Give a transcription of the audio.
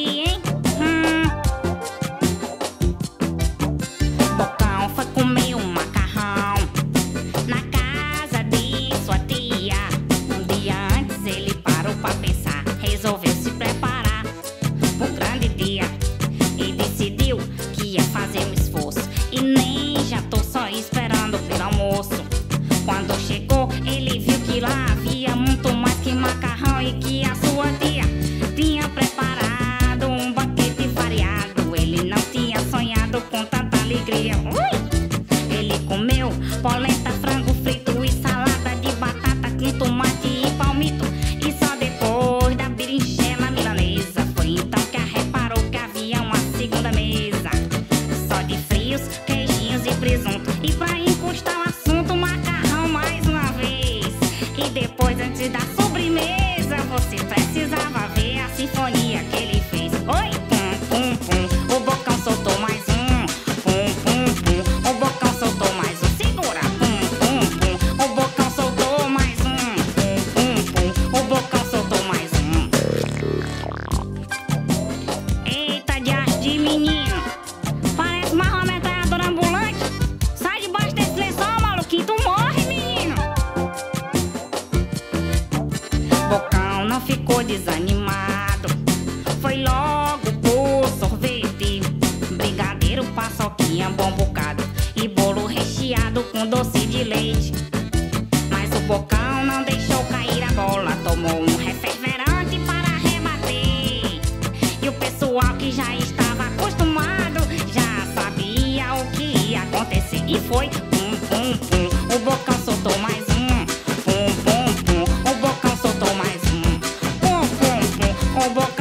aqui, hein? Bocão foi comer um macarrão na casa de sua tia. Um dia antes ele parou pra pensar, resolveu se preparar pra um grande dia e decidiu que ia fazer um esforço. E nem já tô só esperando pelo almoço. Quando chegou, ele viu que lá havia muito mais que macarrão e que a sua tia tinha preparado um banquete variado. Ele não tinha sonhado com tanta alegria. Ele comeu polenta, frango frito e salada de batata com tomate e palmito. E só depois da berinjela milanesa foi então que reparou que havia uma segunda mesa só de frios, queijinhos e presunto. E pra encostar o assunto, macarrão mais uma vez. E depois, antes da sobremesa, você precisava ver a sinfonia que ele fez. Oi, pum, pum, pum, o Bocão soltou mais um. Pum, pum, pum, o Bocão soltou mais um. Segura, pum, pum, pum, o Bocão soltou mais um. Pum, pum, pum, o Bocão soltou mais um. Eita, de arte de menino, parece uma metralhadora ambulante. Sai debaixo desse lençol, maluquinho, tu morre, menino. Bocão não ficou desanimado, foi logo por sorvete, brigadeiro, paçoquinha, bom bocado e bolo recheado com doce de leite. Mas o Bocão não deixou cair a bola, tomou um refrigerante para rebater. E o pessoal que já estava acostumado já sabia o que ia acontecer. E foi pum, pum, pum, o Bocão soltou mais um. Pum, pum, pum, o Bocão soltou mais um. Pum, pum, pum, o Bocão